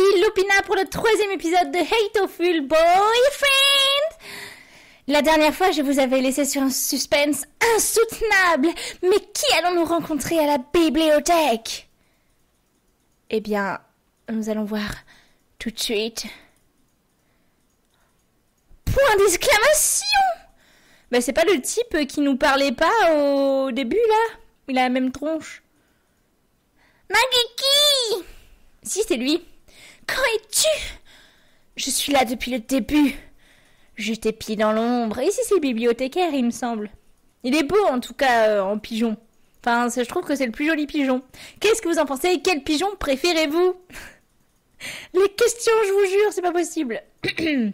ici Lupina pour le 3e épisode de Hateful Boyfriend. La dernière fois, je vous avais laissé sur un suspense insoutenable. Mais qui allons-nous rencontrer à la bibliothèque? Eh bien, nous allons voir tout de suite. Point d'exclamation! Ben, c'est pas le type qui nous parlait pas au début, là. Il a la même tronche. Nageki! Si, c'est lui. Quand es-tu? Je suis là depuis le début. Je t'épie dans l'ombre. Ici, c'est le bibliothécaire, il me semble. Il est beau, en tout cas, en pigeon. Enfin, je trouve que c'est le plus joli pigeon. Qu'est-ce que vous en pensez? Quel pigeon préférez-vous? Les questions, je vous jure, c'est pas possible. Je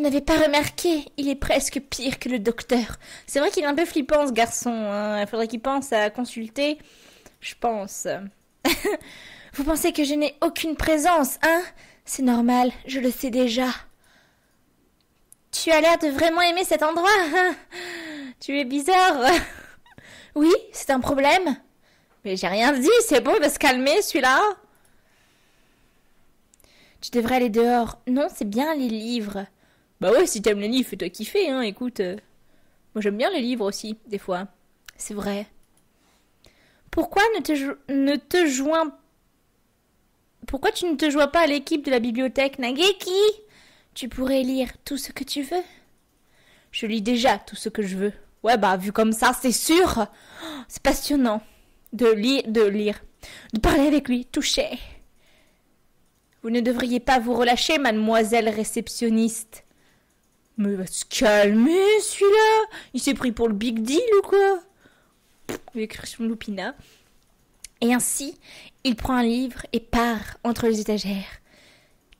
n'avais pas remarqué, il est presque pire que le docteur. C'est vrai qu'il est un peu flippant, ce garçon. Hein. Il faudrait qu'il pense à consulter, je pense. Vous pensez que je n'ai aucune présence, hein? C'est normal, je le sais déjà. Tu as l'air de vraiment aimer cet endroit, hein? Tu es bizarre. Oui, c'est un problème. Mais j'ai rien dit, c'est bon, il va se calmer, celui-là. Tu devrais aller dehors. Non, c'est bien les livres. Bah ouais, si t'aimes les livres, fais-toi kiffer, hein, écoute. Moi, j'aime bien les livres aussi, des fois. C'est vrai. Pourquoi tu ne te joins pas à l'équipe de la bibliothèque, Nageki? Tu pourrais lire tout ce que tu veux. Je lis déjà tout ce que je veux. Ouais, bah, vu comme ça, c'est sûr. Oh, c'est passionnant de lire. De parler avec lui, toucher. Vous ne devriez pas vous relâcher, mademoiselle réceptionniste. Mais il va se calmer, celui-là. Il s'est pris pour le big deal ou quoi? Il écrit sur Lupina. Et ainsi, il prend un livre et part entre les étagères.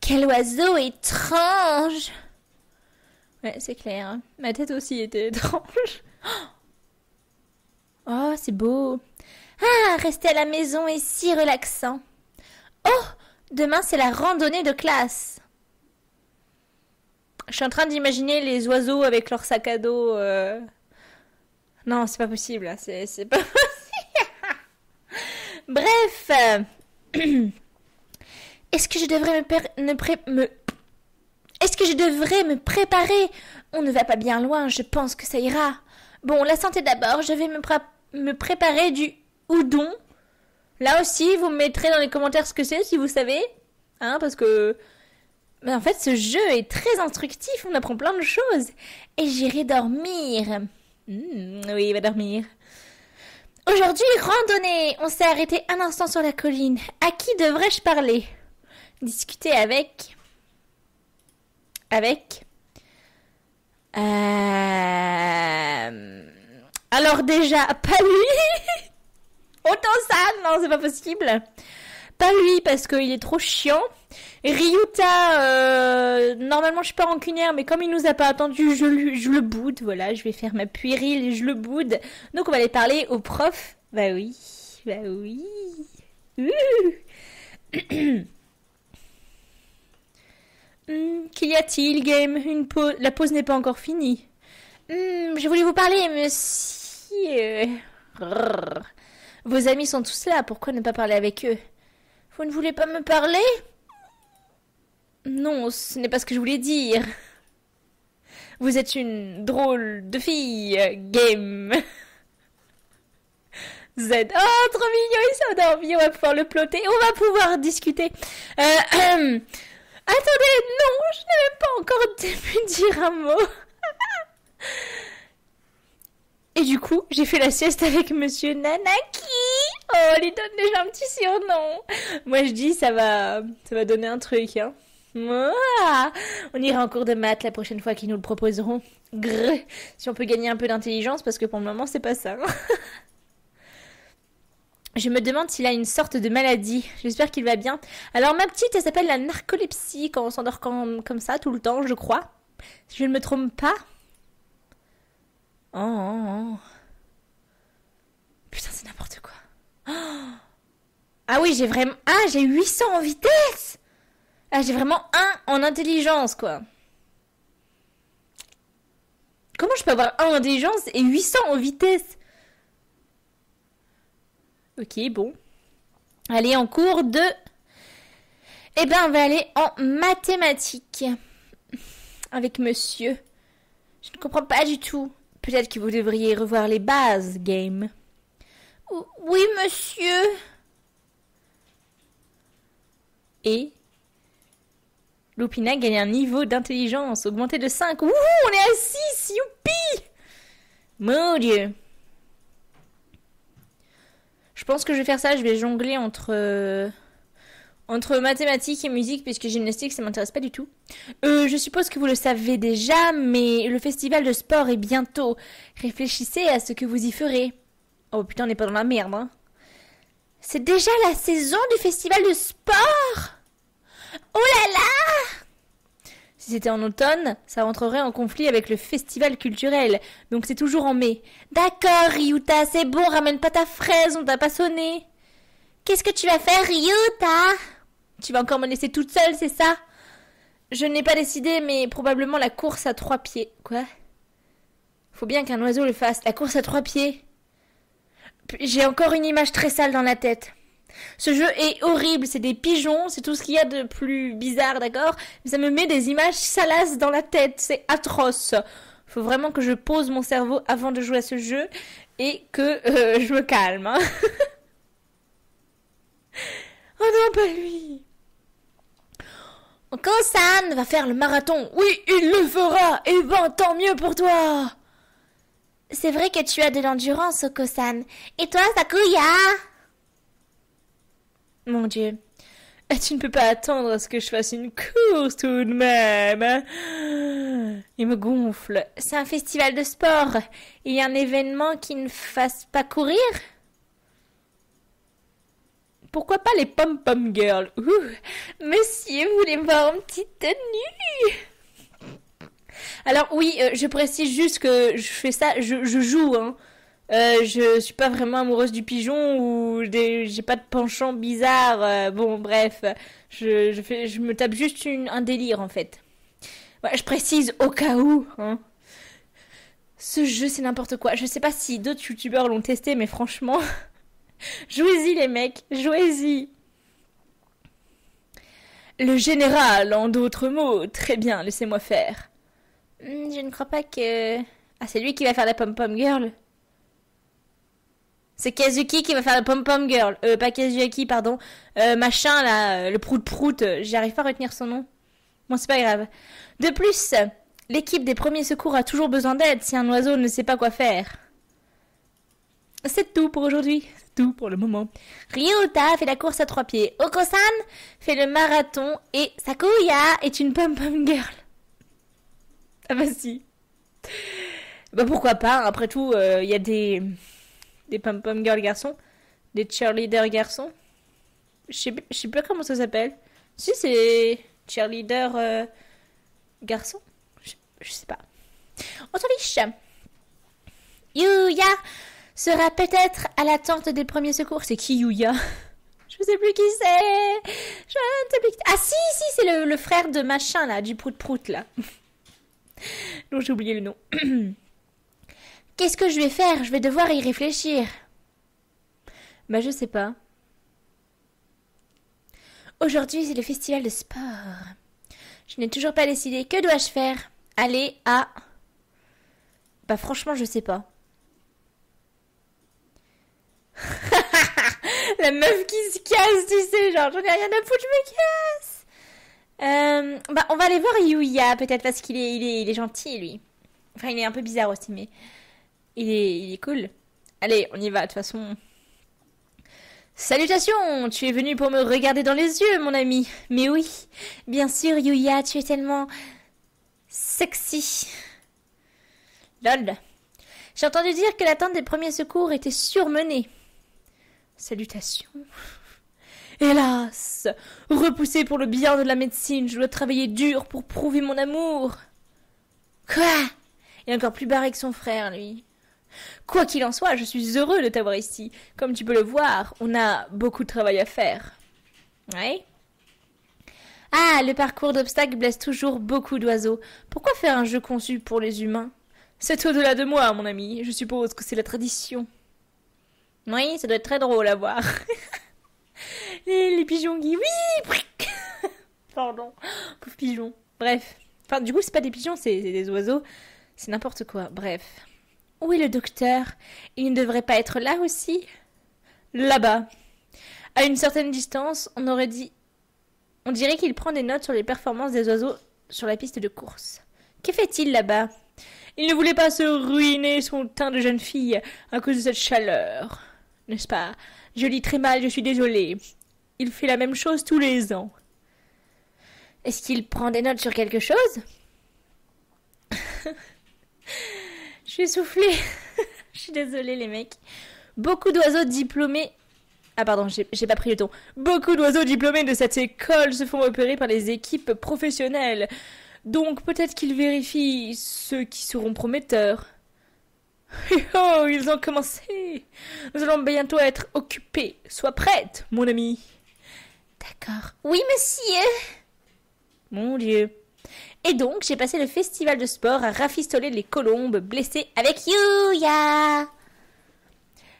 Quel oiseau étrange! Ouais, c'est clair. Hein. Ma tête aussi était étrange. Oh, c'est beau. Ah, rester à la maison est si relaxant. Oh, demain, c'est la randonnée de classe. Je suis en train d'imaginer les oiseaux avec leur sac à dos. Non, c'est pas possible. C'est pas possible. Bref. Est-ce que je devrais me préparer? On ne va pas bien loin. Je pense que ça ira. Bon, la santé d'abord. Je vais me préparer du udon. Là aussi, vous me mettrez dans les commentaires ce que c'est, si vous savez. Hein, parce que... Mais en fait, ce jeu est très instructif, on apprend plein de choses. Et j'irai dormir. Oui, il va dormir. Aujourd'hui, randonnée. On s'est arrêté un instant sur la colline. À qui devrais-je parler? Discuter avec... Alors déjà, pas lui. Autant ça, non, c'est pas possible. Pas lui, parce qu'il est trop chiant. Ryuta, normalement je suis pas rancunière, mais comme il nous a pas attendu, je le boude. Voilà, je vais faire ma puérile et je le boude. Donc on va aller parler au prof. Bah oui, bah oui. Qu'y a-t-il, game? La pause n'est pas encore finie. Je voulais vous parler, monsieur. Vos amis sont tous là, pourquoi ne pas parler avec eux? Vous ne voulez pas me parler? Non, ce n'est pas ce que je voulais dire. Vous êtes une drôle de fille, game. Z. Oh, trop mignon, il s'endormit, on va pouvoir le ploter, on va pouvoir discuter. Attendez, non, je n'avais pas encore pu dire un mot. Et du coup, j'ai fait la sieste avec monsieur Nanaki. Oh, il donne déjà un petit surnom. Moi, je dis, ça va donner un truc. Hein. Ouah, on ira en cours de maths la prochaine fois qu'ils nous le proposeront. Grrr, si on peut gagner un peu d'intelligence, parce que pour le moment, c'est pas ça. Je me demande s'il a une sorte de maladie. J'espère qu'il va bien. Alors, ma petite, elle s'appelle la narcolepsie, quand on s'endort comme ça, tout le temps, je crois. Si je ne me trompe pas. Oh. Putain, c'est n'importe quoi. Ah oui, j'ai vraiment... Ah, j'ai 800 en vitesse. Ah, j'ai vraiment 1 en intelligence, quoi. Comment je peux avoir 1 en intelligence et 800 en vitesse? Ok, bon. Allez, en cours de Eh bien, on va aller en mathématiques avec monsieur. Je ne comprends pas du tout. Peut-être que vous devriez revoir les bases, game. Oui, monsieur. Et Lupina gagne un niveau d'intelligence augmenté de 5. Wouh, on est à 6, youpi! Mon Dieu. Je pense que je vais faire ça, je vais jongler entre mathématiques et musique, puisque gymnastique, ça m'intéresse pas du tout. Je suppose que vous le savez déjà, mais le festival de sport est bientôt. Réfléchissez à ce que vous y ferez. Oh putain, on n'est pas dans la merde, hein. C'est déjà la saison du festival de sport! Oh là là! Si c'était en automne, ça rentrerait en conflit avec le festival culturel. Donc c'est toujours en mai. D'accord, Ryuta, c'est bon, ramène pas ta fraise, on t'a pas sonné. Qu'est-ce que tu vas faire, Ryuta? Tu vas encore me laisser toute seule, c'est ça? Je n'ai pas décidé, mais probablement la course à 3 pieds. Quoi? Faut bien qu'un oiseau le fasse, la course à 3 pieds. J'ai encore une image très sale dans la tête. Ce jeu est horrible, c'est des pigeons, c'est tout ce qu'il y a de plus bizarre, d'accord? Mais ça me met des images salaces dans la tête, c'est atroce. Faut vraiment que je pose mon cerveau avant de jouer à ce jeu et que je me calme. Hein. Oh non, pas lui! Kansan va faire le marathon. Oui, il le fera! Eh ben, tant mieux pour toi! C'est vrai que tu as de l'endurance, Oko-san. Et toi, Sakuya? Mon Dieu. Tu ne peux pas attendre à ce que je fasse une course tout de même. Il me gonfle. C'est un festival de sport. Il y a un événement qui ne fasse pas courir? Pourquoi pas les pom-pom girls? Ouh, monsieur, vous voulez me voir en petite tenue? Alors oui, je précise juste que je fais ça, je joue. Hein. Je suis pas vraiment amoureuse du pigeon ou j'ai pas de penchant bizarre. Bon, bref, je me tape juste un délire en fait. Ouais, je précise au cas où. Hein. Ce jeu, c'est n'importe quoi. Je sais pas si d'autres youtubeurs l'ont testé, mais franchement, jouez-y les mecs, jouez-y. Le général, en d'autres mots. Très bien, laissez-moi faire. Je ne crois pas que... Ah, c'est lui qui va faire la pom-pom girl. C'est Kazuki qui va faire la pom-pom girl. Pas Kazuki, pardon. Machin, là, le prout-prout. J'arrive pas à retenir son nom. Bon, c'est pas grave. De plus, l'équipe des premiers secours a toujours besoin d'aide si un oiseau ne sait pas quoi faire. C'est tout pour aujourd'hui. C'est tout pour le moment. Ryota fait la course à 3 pieds. Oko-san fait le marathon. Et Sakuya est une pom-pom girl. Ah bah si. Bah pourquoi pas, après tout, y a des pom-pom girls garçons, des cheerleaders garçons. Je sais pas comment ça s'appelle. Si c'est cheerleader garçon, je sais pas. On s'en fiche. Yuya sera peut-être à l'attente des premiers secours. C'est qui Yuya? Je sais plus qui c'est. Je ne sais plus qui... Ah si, c'est le frère de machin là, du prout-prout là. Non, j'ai oublié le nom. Qu'est-ce que je vais faire? Je vais devoir y réfléchir. Bah, je sais pas. Aujourd'hui, c'est le festival de sport. Je n'ai toujours pas décidé. Que dois-je faire? Aller à... Bah, franchement, je sais pas. La meuf qui se casse, tu sais, genre, j'en ai rien à foutre, je me casse. Bah on va aller voir Yuya peut-être parce qu'il est, il est gentil lui. Enfin il est un peu bizarre aussi mais il est cool. Allez on y va de toute façon. Salutations, tu es venu pour me regarder dans les yeux mon ami. Mais oui, bien sûr Yuya, tu es tellement sexy. Lol. J'ai entendu dire que l'attente des premiers secours était surmenée. Salutations. Hélas, repoussé pour le bien de la médecine, je dois travailler dur pour prouver mon amour. Quoi? Il est encore plus barré que son frère, lui. Quoi qu'il en soit, je suis heureux de t'avoir ici. Comme tu peux le voir, on a beaucoup de travail à faire. Ouais? Ah, le parcours d'obstacles blesse toujours beaucoup d'oiseaux. Pourquoi faire un jeu conçu pour les humains? C'est au-delà de moi, mon ami. Je suppose que c'est la tradition. Oui, ça doit être très drôle à voir. Les pigeons qui... Oui. Pardon. Pauvre pigeon. Bref. Enfin, du coup, c'est pas des pigeons, c'est des oiseaux. C'est n'importe quoi. Bref. Où est le docteur? Il ne devrait pas être là aussi? Là-bas. À une certaine distance, on aurait dit... On dirait qu'il prend des notes sur les performances des oiseaux sur la piste de course. Que fait-il là-bas? Il ne voulait pas se ruiner son teint de jeune fille à cause de cette chaleur. N'est-ce pas? Je lis très mal, je suis désolée. Il fait la même chose tous les ans. Est-ce qu'il prend des notes sur quelque chose? Je suis soufflée. Je suis désolée, les mecs. Beaucoup d'oiseaux diplômés... Ah pardon, j'ai pas pris le ton. Beaucoup d'oiseaux diplômés de cette école se font opérer par les équipes professionnelles. Donc peut-être qu'ils vérifient ceux qui seront prometteurs. Oh, ils ont commencé. Nous allons bientôt être occupés. Sois prête, mon ami. D'accord. Oui, monsieur. Mon Dieu. Et donc, j'ai passé le festival de sport à rafistoler les colombes blessées avec Yuya.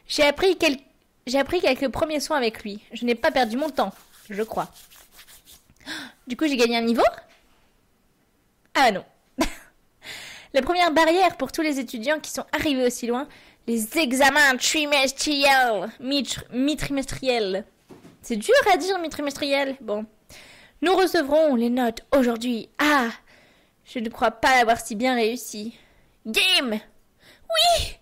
J'ai appris quelques premiers soins avec lui. Je n'ai pas perdu mon temps, je crois. Du coup, j'ai gagné un niveau? Ah non. La première barrière pour tous les étudiants qui sont arrivés aussi loin, les examens trimestriels. Mi-trimestriels. C'est dur à dire, mi-trimestriel. Bon. Nous recevrons les notes aujourd'hui. Ah, je ne crois pas l'avoir si bien réussi. Game! Oui!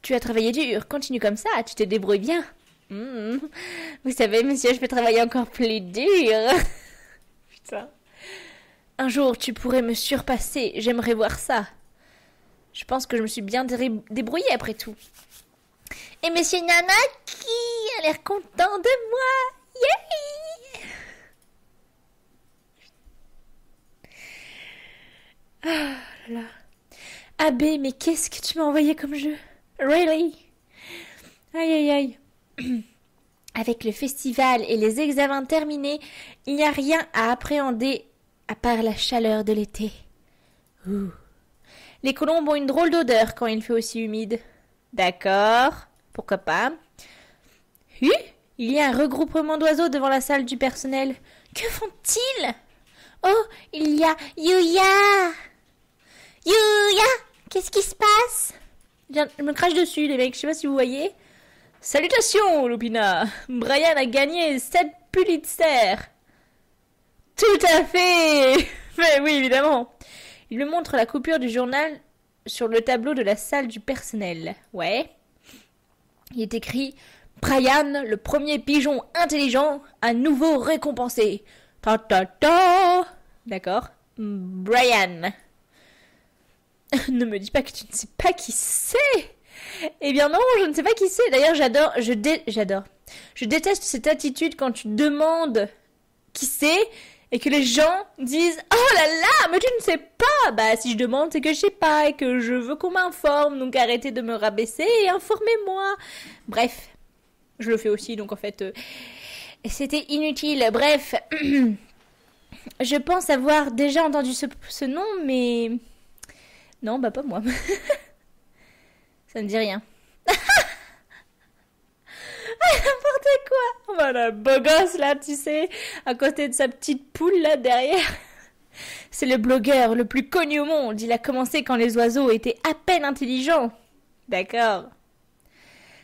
Tu as travaillé dur, continue comme ça, tu te débrouilles bien. Mmh. Vous savez, monsieur, je peux travailler encore plus dur. Putain. Un jour, tu pourrais me surpasser, j'aimerais voir ça. Je pense que je me suis bien débrouillée après tout. Et monsieur Nana qui a l'air content de moi. Yeah! Ah oh là là. Abbé, mais qu'est-ce que tu m'as envoyé comme jeu? Really? Aïe aïe aïe. Avec le festival et les examens terminés, il n'y a rien à appréhender à part la chaleur de l'été. Les colombes ont une drôle d'odeur quand il fait aussi humide. D'accord, pourquoi pas. Il y a un regroupement d'oiseaux devant la salle du personnel. Que font-ils? Oh, il y a Yuya! Yuya! Qu'est-ce qui se passe? Je me crache dessus, les mecs, je sais pas si vous voyez. Salutations, Lupina. Brian a gagné 7 Pulitzer. Tout à fait. Mais oui, évidemment. Il me montre la coupure du journal sur le tableau de la salle du personnel. Ouais. Il est écrit « Brian, le premier pigeon intelligent, à nouveau récompensé. » Ta ta ta. D'accord. Brian. Ne me dis pas que tu ne sais pas qui c'est. Eh bien non, je ne sais pas qui c'est. D'ailleurs, j'adore, je déteste cette attitude quand tu demandes qui c'est et que les gens disent « Oh là là, mais tu ne sais pas !» Bah, si je demande, c'est que je sais pas et que je veux qu'on m'informe, donc arrêtez de me rabaisser et informez-moi. Bref, je le fais aussi, donc en fait, c'était inutile. Bref, je pense avoir déjà entendu ce nom, mais... Non, bah pas moi. Ça ne dit rien. N'importe quoi. Bah le beau gosse là, tu sais, à côté de sa petite poule là derrière. C'est le blogueur le plus connu au monde. Il a commencé quand les oiseaux étaient à peine intelligents. D'accord.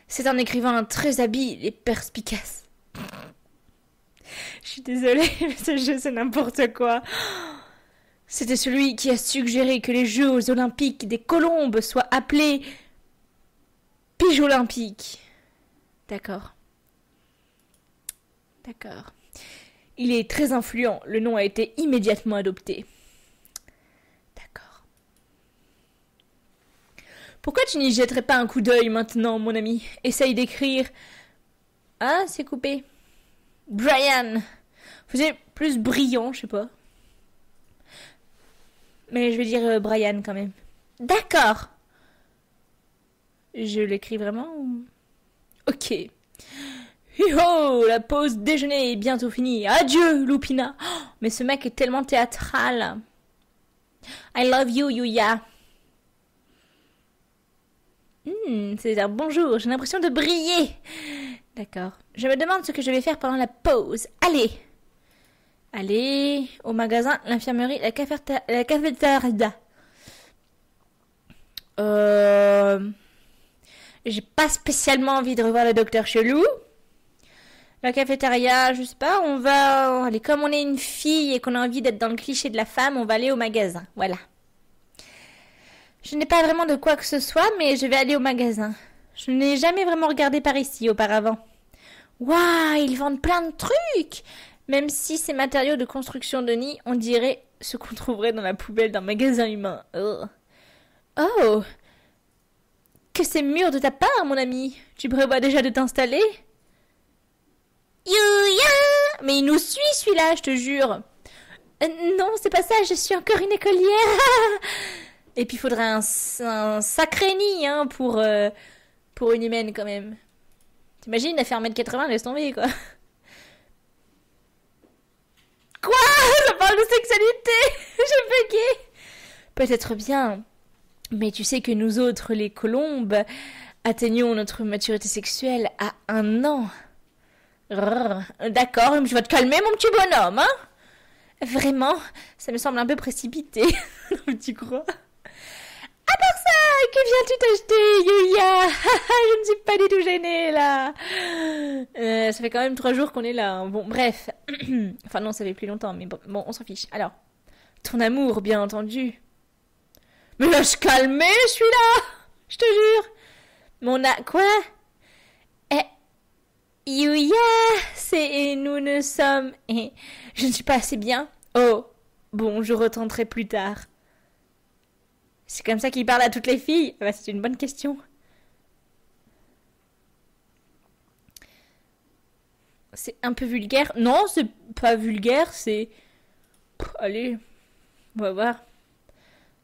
C'est un écrivain très habile et perspicace. Je suis désolée, mais ce jeu c'est n'importe quoi. C'était celui qui a suggéré que les Jeux Olympiques des Colombes soient appelés Piges Olympiques. D'accord. D'accord. Il est très influent. Le nom a été immédiatement adopté. D'accord. Pourquoi tu n'y jetterais pas un coup d'œil maintenant, mon ami? Essaye d'écrire... Ah, c'est coupé. Brian. Faisait plus brillant, je sais pas. Mais je vais dire Brian quand même. D'accord. Je l'écris vraiment ou... Ok. Yo, la pause déjeuner est bientôt finie. Adieu, Lupina. Oh, mais ce mec est tellement théâtral. I love you, Yuya. C'est un bon jour. J'ai l'impression de briller. D'accord. Je me demande ce que je vais faire pendant la pause. Allez. Allez, au magasin, l'infirmerie, la cafétéria. J'ai pas spécialement envie de revoir le docteur chelou. La cafétéria, je sais pas, on va... Allez, comme on est une fille et qu'on a envie d'être dans le cliché de la femme, on va aller au magasin, voilà. Je n'ai pas vraiment de quoi que ce soit, mais je vais aller au magasin. Je n'ai jamais vraiment regardé par ici auparavant. Waouh, ils vendent plein de trucs! Même si ces matériaux de construction de nid, on dirait ce qu'on trouverait dans la poubelle d'un magasin humain. Ugh. Oh! Que c'est mûr de ta part, mon ami! Tu prévois déjà de t'installer? Youya! Mais il nous suit, celui-là, je te jure! Non, c'est pas ça, je suis encore une écolière! Et puis, il faudrait un sacré nid, hein, pour une humaine, quand même. T'imagines, elle fait 1m80, laisse tomber, quoi. Quoi? Ça parle de sexualité? Je buguais. Peut-être bien. Mais tu sais que nous autres, les colombes, atteignons notre maturité sexuelle à 1 an. D'accord, je vais te calmer, mon petit bonhomme, hein? Vraiment, ça me semble un peu précipité. Tu crois? À part ça, que viens-tu t'acheter, Yuya? Je ne suis pas du tout gênée, là. Ça fait quand même 3 jours qu'on est là. Hein. Bon, bref. Enfin, non, ça fait plus longtemps, mais bon, on s'en fiche. Alors, ton amour, bien entendu. Mais laisse calmer, celui-là. Je te jure. Mon a... Quoi? Yuya, c'est... Nous ne sommes... Je ne suis pas assez bien. Oh, bon, je retenterai plus tard. C'est comme ça qu'il parle à toutes les filles? Bah, c'est une bonne question. C'est un peu vulgaire. Non, c'est pas vulgaire, c'est... Allez, on va voir.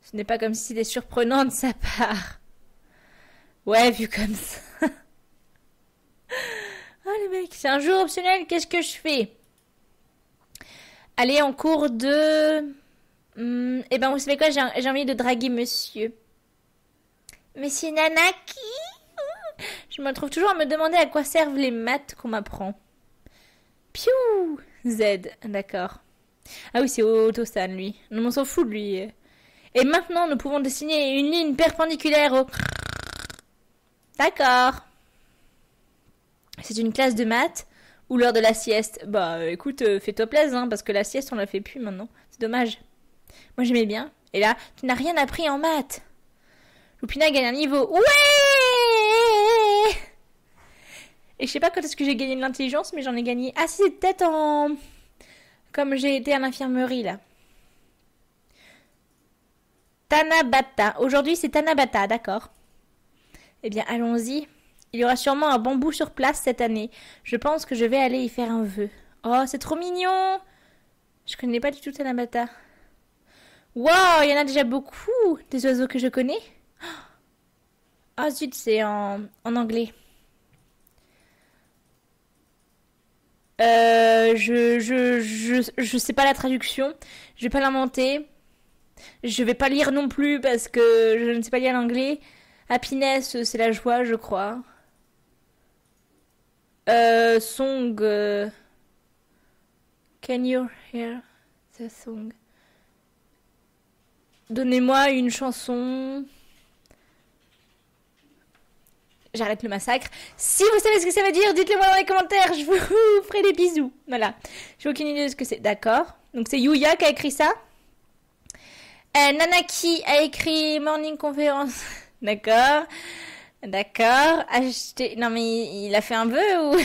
Ce n'est pas comme si c'était surprenant de sa part. Ouais, vu comme ça. Oh, le mec, c'est un jour optionnel, qu'est-ce que je fais? Allez, en cours de... eh ben, vous savez quoi, j'ai envie de draguer monsieur. Monsieur Nanaki? Je me trouve toujours à me demander à quoi servent les maths qu'on m'apprend. Piou! Z, d'accord. Ah oui, c'est Otosan, lui. Non, on s'en fout de lui. Et maintenant, nous pouvons dessiner une ligne perpendiculaire au... D'accord. C'est une classe de maths ou l'heure de la sieste? Bah, écoute, fais-toi plaisir, hein, parce que la sieste, on la fait plus maintenant. C'est dommage. Moi j'aimais bien. Et là, tu n'as rien appris en maths. Lupina gagne un niveau. Ouais! Et je sais pas quand est-ce que j'ai gagné de l'intelligence, mais j'en ai gagné. Ah si, c'est peut-être en... Comme j'ai été à l'infirmerie là. Tanabata. Aujourd'hui c'est Tanabata, d'accord. Eh bien allons-y. Il y aura sûrement un bambou sur place cette année. Je pense que je vais aller y faire un vœu. Oh, c'est trop mignon! Je connais pas du tout Tanabata. Wow, il y en a déjà beaucoup, des oiseaux que je connais. Ah oh, zut, c'est en anglais. Je sais pas la traduction, je vais pas l'inventer. Je vais pas lire non plus parce que je ne sais pas lire l'anglais. Happiness, c'est la joie, je crois. Song. Can you hear the song? Donnez-moi une chanson. J'arrête le massacre. Si vous savez ce que ça veut dire, dites-le moi dans les commentaires. Je vous ferai des bisous. Voilà. J'ai aucune idée de ce que c'est. D'accord. Donc c'est Yuya qui a écrit ça. Nanaki a écrit Morning Conference. D'accord. D'accord. Acheter. Non mais il a fait un vœu ou...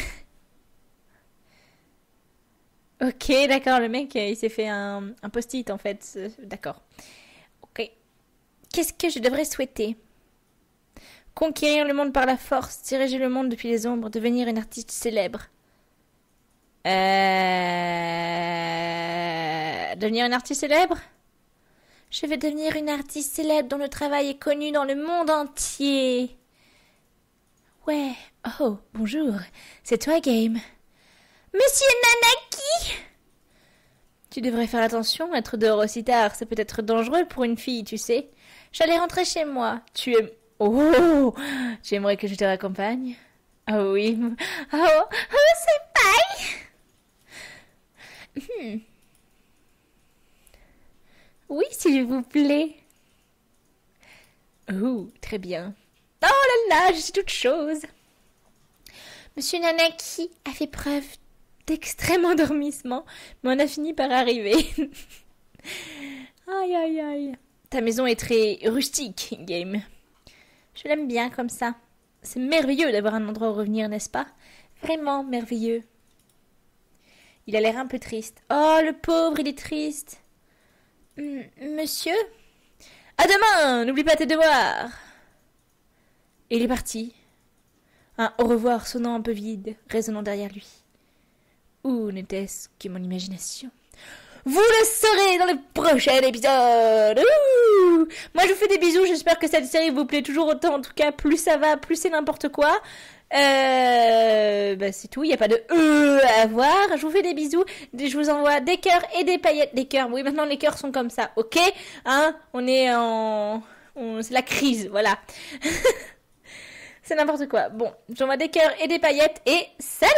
Ok, d'accord. Le mec, il s'est fait un post-it en fait. D'accord. Qu'est-ce que je devrais souhaiter? Conquérir le monde par la force, diriger le monde depuis les ombres, devenir une artiste célèbre. Devenir une artiste célèbre? Je vais devenir une artiste célèbre dont le travail est connu dans le monde entier. Ouais. Oh, bonjour. C'est toi, Game. Monsieur Nanaki! Tu devrais faire attention, être dehors aussi tard. Ça peut être dangereux pour une fille, tu sais. J'allais rentrer chez moi. Tu aimes... Oh! Tu aimerais que je te raccompagne? Ah oh, oui. Oh, c'est paille! s'il vous plaît. Oh, très bien. Oh là là, je suis toute chose. Monsieur Nanaki a fait preuve d'extrême endormissement, mais on a fini par arriver. Aïe, aïe, aïe. Ta maison est très rustique, Game. Je l'aime bien comme ça. C'est merveilleux d'avoir un endroit où revenir, n'est-ce pas? Vraiment merveilleux. Il a l'air un peu triste. Oh, le pauvre, il est triste. Monsieur? À demain! N'oublie pas tes devoirs! Et il est parti. Un au revoir sonnant un peu vide, résonnant derrière lui. Où n'était-ce que mon imagination? Vous le saurez dans le prochain épisode. Ouh, moi je vous fais des bisous, j'espère que cette série vous plaît toujours autant, en tout cas plus ça va, plus c'est n'importe quoi. Bah c'est tout, il n'y a pas de E à voir. Je vous fais des bisous, je vous envoie des cœurs et des paillettes. Des cœurs, oui maintenant les cœurs sont comme ça, ok hein, on est en... c'est la crise, voilà. C'est n'importe quoi. Bon, j'envoie des cœurs et des paillettes et salut!